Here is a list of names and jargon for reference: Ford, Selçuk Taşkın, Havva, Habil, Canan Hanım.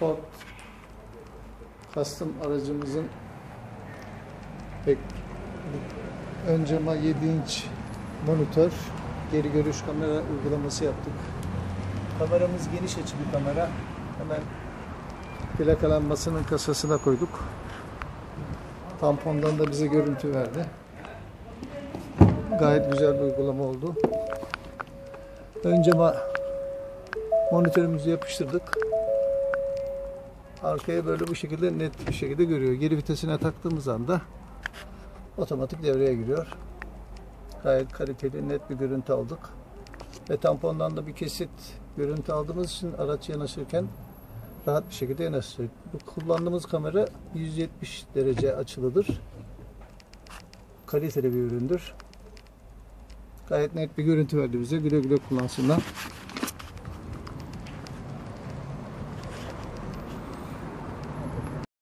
Ford Custom aracımızın ön cama 7 inç monitör, geri görüş kamera uygulaması yaptık. Kameramız geniş açı bir kamera. Hemen plaka lambasının kasasına koyduk. Tampondan da bize görüntü verdi. Gayet güzel bir uygulama oldu. Ön cama monitörümüzü yapıştırdık. Arkaya böyle bu şekilde net bir şekilde görüyor. Geri vitesine taktığımız anda otomatik devreye giriyor. Gayet kaliteli, net bir görüntü aldık. Ve tampondan da bir kesit görüntü aldığımız için araç yanaşırken rahat bir şekilde yanaştırdık. Bu kullandığımız kamera 170 derece açılıdır. Kaliteli bir üründür. Gayet net bir görüntü verdi bize. Güle güle kullansınlar.